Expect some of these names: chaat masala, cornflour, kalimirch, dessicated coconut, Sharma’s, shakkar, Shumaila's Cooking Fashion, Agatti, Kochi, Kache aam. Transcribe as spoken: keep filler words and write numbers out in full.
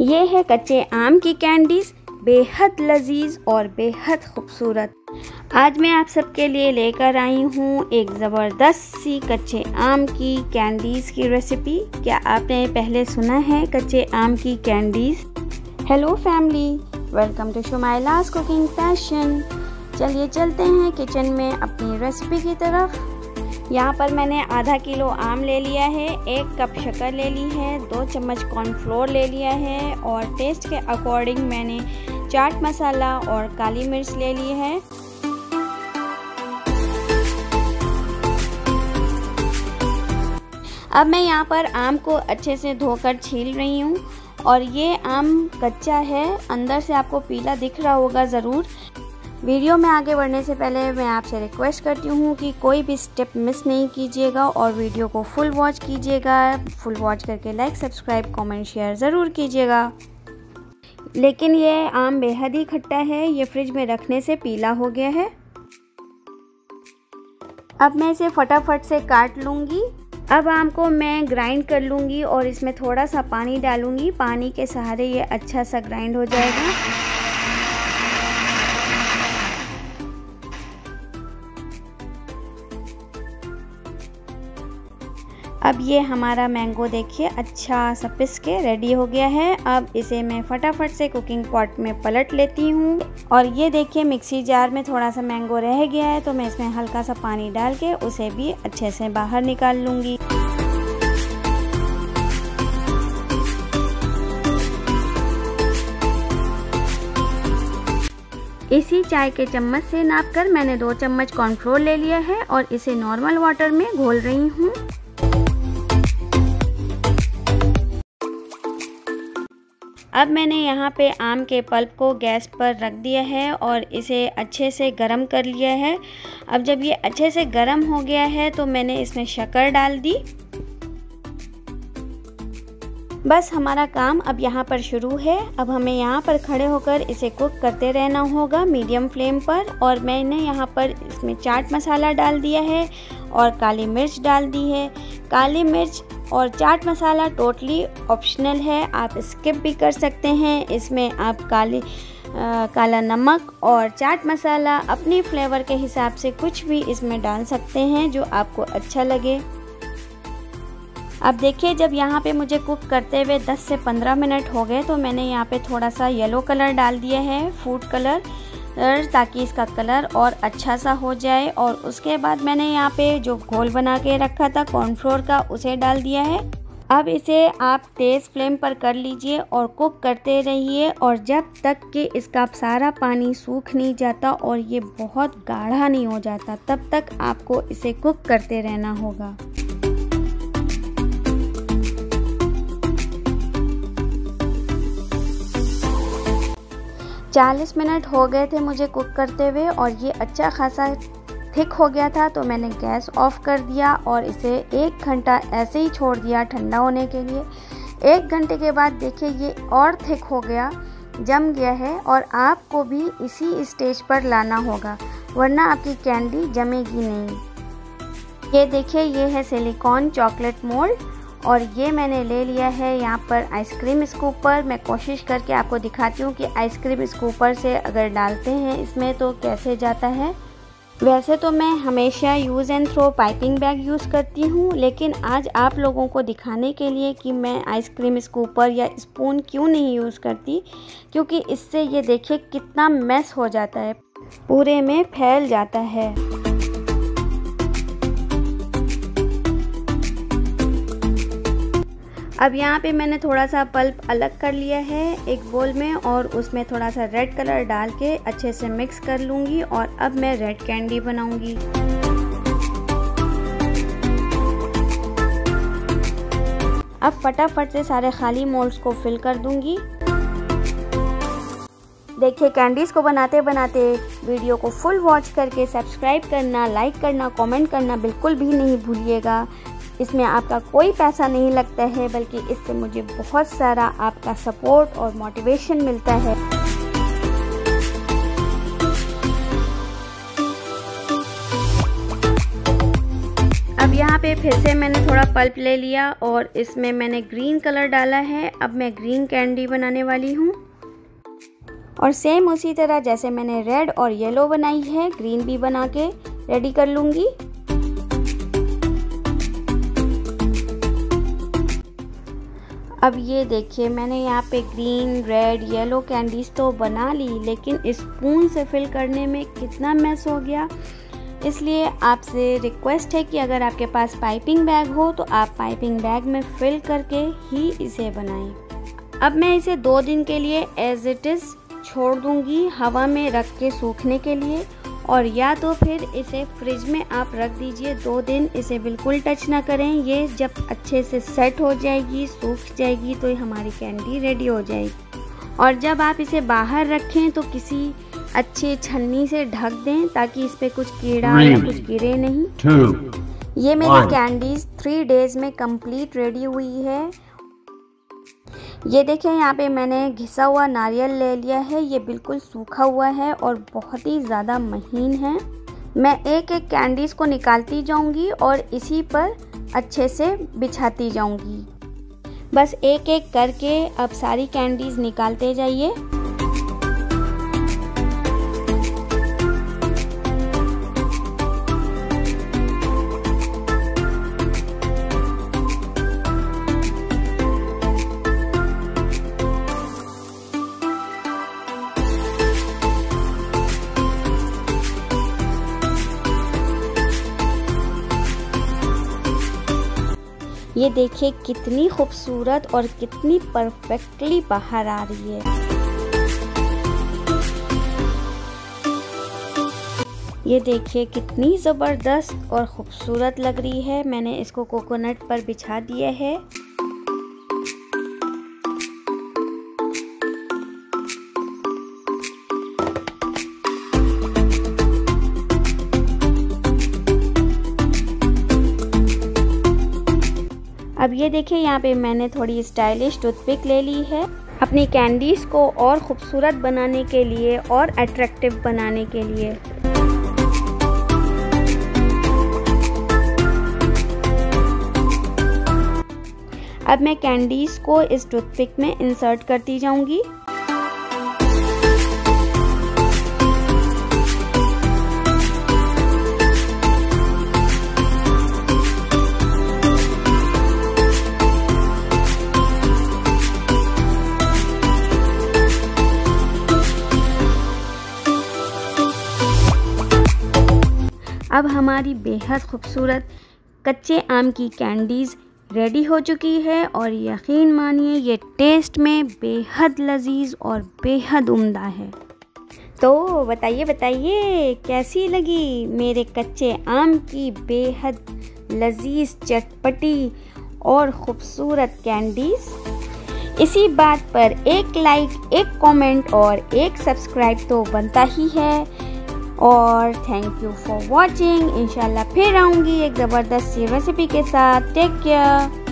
ये है कच्चे आम की कैंडीज़, बेहद लजीज और बेहद खूबसूरत। आज मैं आप सबके लिए लेकर आई हूँ एक ज़बरदस्त सी कच्चे आम की कैंडीज़ की रेसिपी। क्या आपने पहले सुना है कच्चे आम की candies? Hello family, welcome to Shumaila's cooking fashion. चलिए चलते हैं किचन में अपनी रेसिपी की तरफ। यहाँ पर मैंने आधा किलो आम ले लिया है, एक कप शक्कर ले ली है, दो चम्मच कॉर्नफ्लोर ले लिया है और टेस्ट के अकॉर्डिंग मैंने चाट मसाला और काली मिर्च ले ली है। अब मैं यहाँ पर आम को अच्छे से धोकर छील रही हूँ और ये आम कच्चा है, अंदर से आपको पीला दिख रहा होगा ज़रूर। वीडियो में आगे बढ़ने से पहले मैं आपसे रिक्वेस्ट करती हूँ कि कोई भी स्टेप मिस नहीं कीजिएगा और वीडियो को फुल वॉच कीजिएगा। फुल वॉच करके लाइक, सब्सक्राइब, कमेंट, शेयर ज़रूर कीजिएगा। लेकिन ये आम बेहद ही खट्टा है, ये फ्रिज में रखने से पीला हो गया है। अब मैं इसे फटाफट से काट लूँगी। अब आम को मैं ग्राइंड कर लूँगी और इसमें थोड़ा सा पानी डालूँगी। पानी के सहारे ये अच्छा सा ग्राइंड हो जाएगा। अब ये हमारा मैंगो देखिए अच्छा सा पिस के रेडी हो गया है। अब इसे मैं फटाफट से कुकिंग पॉट में पलट लेती हूँ। और ये देखिए मिक्सी जार में थोड़ा सा मैंगो रह गया है, तो मैं इसमें हल्का सा पानी डाल के उसे भी अच्छे से बाहर निकाल लूँगी। इसी चाय के चम्मच से नाप कर मैंने दो चम्मच कॉर्नफ्लोर ले लिया है और इसे नॉर्मल वाटर में घोल रही हूँ। अब मैंने यहाँ पे आम के पल्प को गैस पर रख दिया है और इसे अच्छे से गरम कर लिया है। अब जब ये अच्छे से गरम हो गया है तो मैंने इसमें शक्कर डाल दी। बस हमारा काम अब यहाँ पर शुरू है। अब हमें यहाँ पर खड़े होकर इसे कुक करते रहना होगा मीडियम फ्लेम पर। और मैंने यहाँ पर इसमें चाट मसाला डाल दिया है और काली मिर्च डाल दी है। काली मिर्च और चाट मसाला टोटली ऑप्शनल है, आप स्किप भी कर सकते हैं। इसमें आप काली आ, काला नमक और चाट मसाला अपने फ्लेवर के हिसाब से कुछ भी इसमें डाल सकते हैं जो आपको अच्छा लगे। अब देखिए जब यहाँ पे मुझे कुक करते हुए दस से पंद्रह मिनट हो गए तो मैंने यहाँ पे थोड़ा सा येलो कलर डाल दिया है, फूड कलर, ताकि इसका कलर और अच्छा सा हो जाए। और उसके बाद मैंने यहाँ पे जो घोल बना के रखा था कॉर्नफ्लोर का उसे डाल दिया है। अब इसे आप तेज़ फ्लेम पर कर लीजिए और कुक करते रहिए और जब तक कि इसका सारा पानी सूख नहीं जाता और ये बहुत गाढ़ा नहीं हो जाता तब तक आपको इसे कुक करते रहना होगा। चालीस मिनट हो गए थे मुझे कुक करते हुए और ये अच्छा खासा थिक हो गया था, तो मैंने गैस ऑफ कर दिया और इसे एक घंटा ऐसे ही छोड़ दिया ठंडा होने के लिए। एक घंटे के बाद देखिए ये और थिक हो गया, जम गया है और आपको भी इसी स्टेज पर लाना होगा वरना आपकी कैंडी जमेगी नहीं। ये देखिए ये है सिलिकॉन चॉकलेट मोल्ड और ये मैंने ले लिया है यहाँ पर आइसक्रीम स्कूपर। मैं कोशिश करके आपको दिखाती हूँ कि आइसक्रीम स्कूपर से अगर डालते हैं इसमें तो कैसे जाता है। वैसे तो मैं हमेशा use and throw piping bag use करती हूँ, लेकिन आज आप लोगों को दिखाने के लिए कि मैं आइसक्रीम स्कूपर या स्पून क्यों नहीं यूज़ करती, क्योंकि इससे ये देखिए कितना मैस हो जाता है, पूरे में फैल जाता है। अब यहाँ पे मैंने थोड़ा सा पल्प अलग कर लिया है एक बोल में और उसमें थोड़ा सा रेड कलर डाल के अच्छे से मिक्स कर लूँगी और अब मैं रेड कैंडी बनाऊँगी। अब फटाफट से सारे खाली मोल्ड्स को फिल कर दूँगी। देखिए कैंडीज़ को बनाते बनाते वीडियो को फुल वॉच करके सब्सक्राइब करना, लाइक करना, कमेंट करना बिल्कुल भी नहीं भूलिएगा। इसमें आपका कोई पैसा नहीं लगता है, बल्कि इससे मुझे बहुत सारा आपका सपोर्ट और मोटिवेशन मिलता है। अब यहाँ पे फिर से मैंने थोड़ा पल्प ले लिया और इसमें मैंने ग्रीन कलर डाला है। अब मैं ग्रीन कैंडी बनाने वाली हूँ और सेम उसी तरह जैसे मैंने रेड और येलो बनाई है, ग्रीन भी बना के रेडी कर लूँगी। अब ये देखिए, मैंने यहाँ पे ग्रीन रेड येलो कैंडीज़ तो बना ली, लेकिन स्पून से फिल करने में कितना मैस हो गया। इसलिए आपसे रिक्वेस्ट है कि अगर आपके पास पाइपिंग बैग हो तो आप पाइपिंग बैग में फिल करके ही इसे बनाएं। अब मैं इसे दो दिन के लिए एज इट इज़ छोड़ दूंगी हवा में रख के सूखने के लिए, और या तो फिर इसे फ्रिज में आप रख दीजिए दो दिन, इसे बिल्कुल टच ना करें। ये जब अच्छे से सेट हो जाएगी, सूख जाएगी, तो ये हमारी कैंडी रेडी हो जाएगी। और जब आप इसे बाहर रखें तो किसी अच्छे छन्नी से ढक दें ताकि इस पर कुछ कीड़ा या कुछ गिरे नहीं। टू, ये मेरी कैंडीज़ थ्री डेज़ में कंप्लीट रेडी हुई है। ये देखें, यहाँ पे मैंने घिसा हुआ नारियल ले लिया है, ये बिल्कुल सूखा हुआ है और बहुत ही ज़्यादा महीन है। मैं एक एक कैंडीज़ को निकालती जाऊँगी और इसी पर अच्छे से बिछाती जाऊँगी। बस एक एक करके अब सारी कैंडीज़ निकालते जाइए। ये देखिए कितनी खूबसूरत और कितनी परफेक्टली बाहर आ रही है। ये देखिए कितनी ज़बरदस्त और ख़ूबसूरत लग रही है। मैंने इसको कोकोनट पर बिछा दिया है। अब ये देखिए, यहाँ पे मैंने थोड़ी स्टाइलिश टूथपिक ले ली है अपनी कैंडीज़ को और ख़ूबसूरत बनाने के लिए और अट्रैक्टिव बनाने के लिए। अब मैं कैंडीज़ को इस टूथपिक में इंसर्ट करती जाऊंगी। अब हमारी बेहद खूबसूरत कच्चे आम की कैंडीज़ रेडी हो चुकी है और यकीन मानिए ये टेस्ट में बेहद लजीज और बेहद उम्दा है। तो बताइए बताइए कैसी लगी मेरे कच्चे आम की बेहद लजीज चटपटी और ख़ूबसूरत कैंडीज़। इसी बात पर एक लाइक, एक कमेंट और एक सब्सक्राइब तो बनता ही है। और थैंक यू फॉर वॉचिंग। इंशाल्लाह फिर आऊँगी एक ज़बरदस्त सी रेसिपी के साथ। Take care.